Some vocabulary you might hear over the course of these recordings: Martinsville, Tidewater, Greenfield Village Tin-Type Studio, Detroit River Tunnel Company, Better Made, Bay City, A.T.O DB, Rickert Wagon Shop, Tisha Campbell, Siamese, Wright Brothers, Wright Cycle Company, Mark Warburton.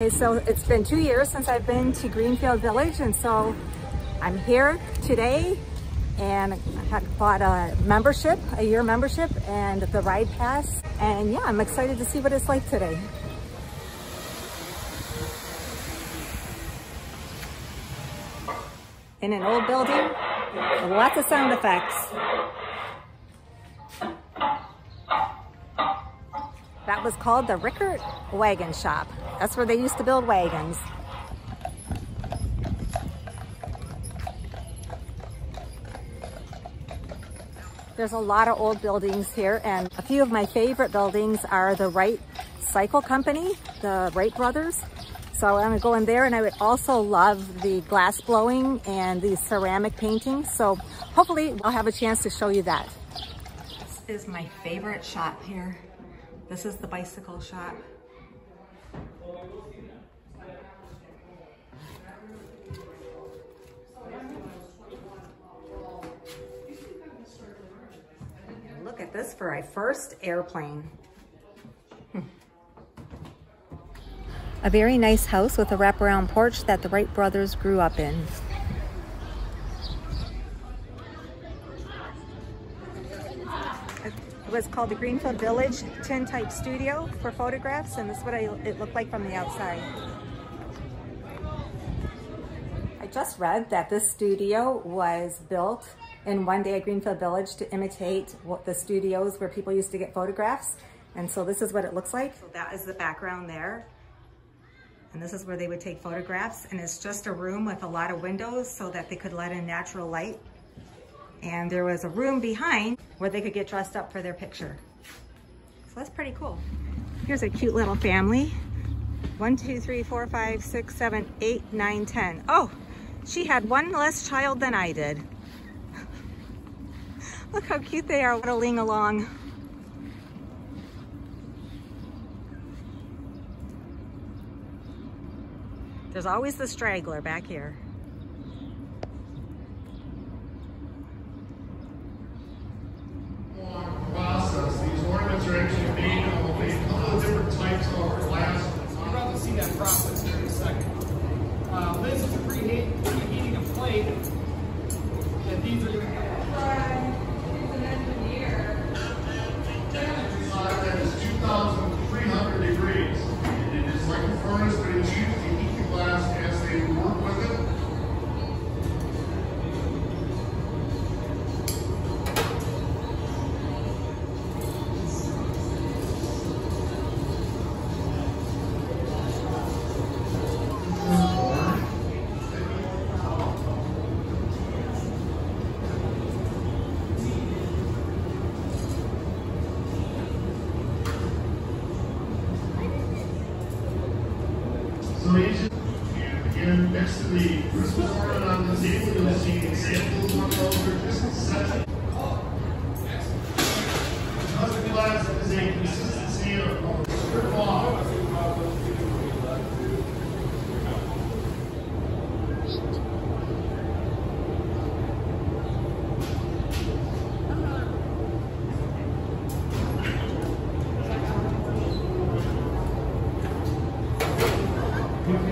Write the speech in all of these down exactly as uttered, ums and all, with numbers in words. Okay, so it's been two years since I've been to Greenfield Village, and so I'm here today and I had bought a membership, a year membership, and the ride pass, and yeah, I'm excited to see what it's like today. In an old building, lots of sound effects. That was called the Rickert Wagon Shop. That's where they used to build wagons. There's a lot of old buildings here, and a few of my favorite buildings are the Wright Cycle Company, the Wright Brothers. So I'm gonna go in there, and I would also love the glass blowing and the ceramic painting. So hopefully I'll have a chance to show you that. This is my favorite shop here. This is the bicycle shop. Look at this for our first airplane. Hmm. A very nice house with a wraparound porch that the Wright brothers grew up in. It was called the Greenfield Village Tin-Type Studio for photographs, and this is what I, it looked like from the outside. I just read that this studio was built in one day at Greenfield Village to imitate what the studios where people used to get photographs, and so this is what it looks like. So that is the background there. And this is where they would take photographs, and it's just a room with a lot of windows so that they could let in natural light. And there was a room behind where they could get dressed up for their picture. So that's pretty cool. Here's a cute little family. One, two, three, four, five, six, seven, eight, nine, ten. Oh, she had one less child than I did. Look how cute they are waddling along. There's always the straggler back here. Process. These ornaments are actually made of a couple of different types of glass. You'll probably see that process here in a second. Uh, this is preheat, preheating a plate that these are going to have. He's an engineer. That is two thousand three hundred degrees. It is like a furnace, but it's used to heat the glass as they work with it. And next to the Christmas ornament on the table, you'll see examples of those for Christmas session. Because the glass is a consistency of a strip off. Well,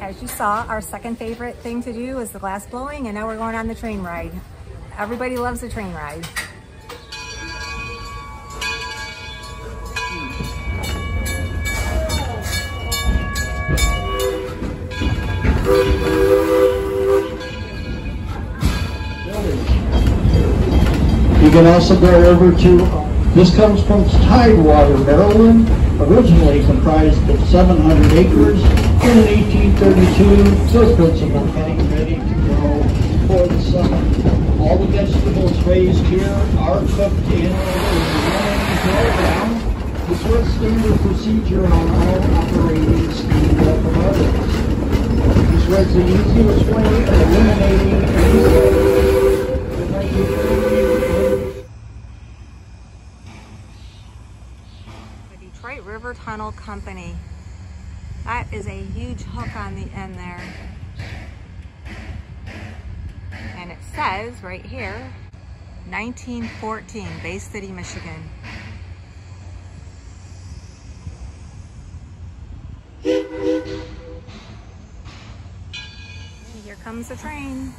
as you saw, our second favorite thing to do is the glass blowing, and now we're going on the train ride. Everybody loves a train ride. You can also go over to, uh, this comes from Tidewater, Maryland, originally comprised of seven hundred acres. In eighteen thirty-two, so principal county ready to go for the summer. All the vegetables raised here are cooked in order to this was standard procedure on all operating steam locomotives. This was the easiest way of eliminating any the Detroit River Tunnel Company. That is a huge hook on the end there. says right here, nineteen fourteen, Bay City, Michigan. And here comes the train.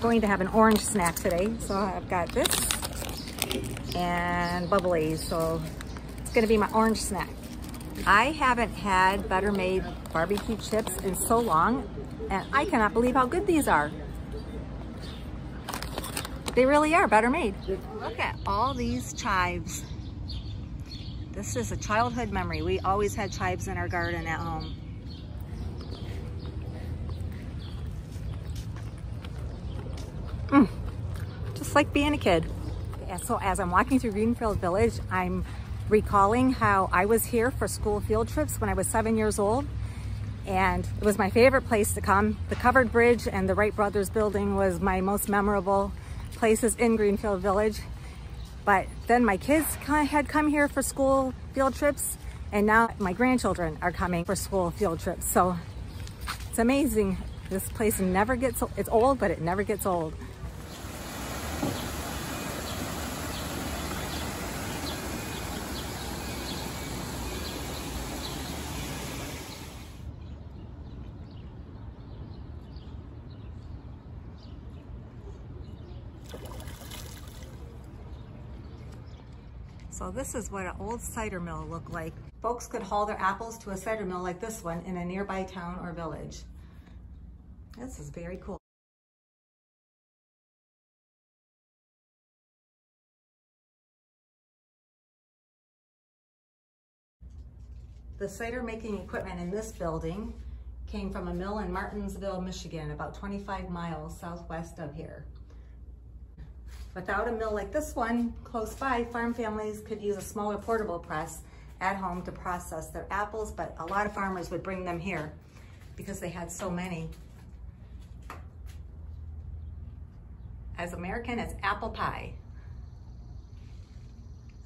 Going to have an orange snack today, so I've got this and bubbly, so it's gonna be my orange snack. I haven't had Better Made barbecue chips in so long, and I cannot believe how good these are. They really are Better Made. Look at all these chives. This is a childhood memory. We always had chives in our garden at home. Mm, just like being a kid. So as I'm walking through Greenfield Village, I'm recalling how I was here for school field trips when I was seven years old. And it was my favorite place to come. The covered bridge and the Wright Brothers building was my most memorable places in Greenfield Village. But then my kids had come here for school field trips, and now my grandchildren are coming for school field trips. So it's amazing. This place never gets, it's old, but it never gets old. So this is what an old cider mill looked like. Folks could haul their apples to a cider mill like this one in a nearby town or village. This is very cool. The cider making equipment in this building came from a mill in Martinsville, Michigan, about twenty-five miles southwest of here. Without a mill like this one close by, farm families could use a smaller portable press at home to process their apples, but a lot of farmers would bring them here because they had so many. As American as apple pie.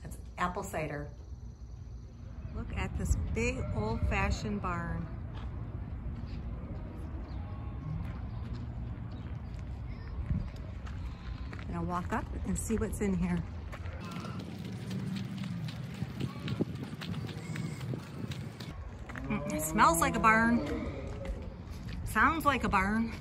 That's apple cider. Look at this big old-fashioned barn. I'll walk up and see what's in here. It smells like a barn. Sounds like a barn.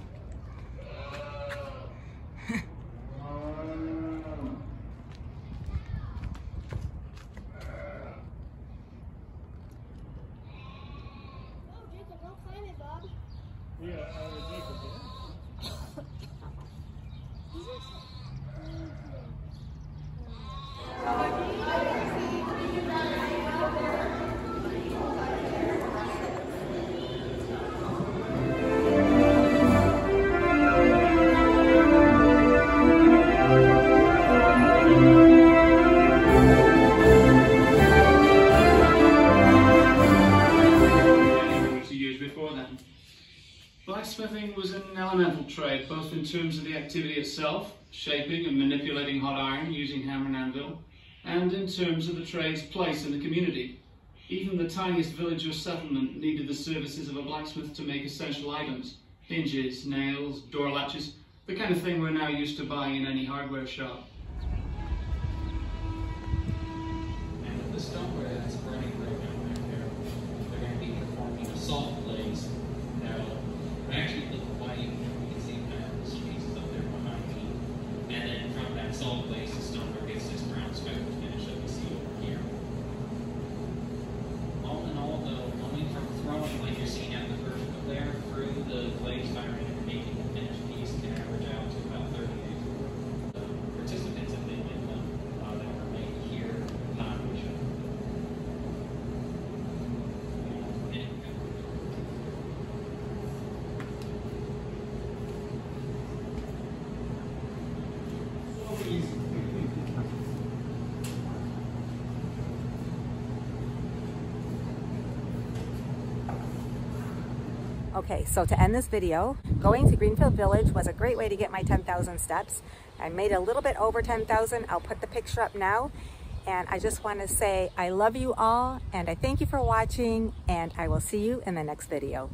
Blacksmithing was an elemental trade, both in terms of the activity itself, shaping and manipulating hot iron using hammer and anvil, and in terms of the trade's place in the community. Even the tiniest village or settlement needed the services of a blacksmith to make essential items, hinges, nails, door latches, the kind of thing we're now used to buying in any hardware shop. And the stump that's burning right now right there, they're going to be performing a salt glaze. Now, actually look white, you can see kind of those pieces up there behind me. And then from that salt glaze, the stumper gets this brown speckled finish that we see over here. All in all, though, only from throwing what you're seeing out of the vertical there through the glaze iron and making the finished piece can average out to about thirty days. The participants have been in them uh, that were made here, not in Michigan. Okay, so to end this video, going to Greenfield Village was a great way to get my ten thousand steps. I made a little bit over ten thousand. I'll put the picture up now. And I just want to say I love you all, and I thank you for watching, and I will see you in the next video.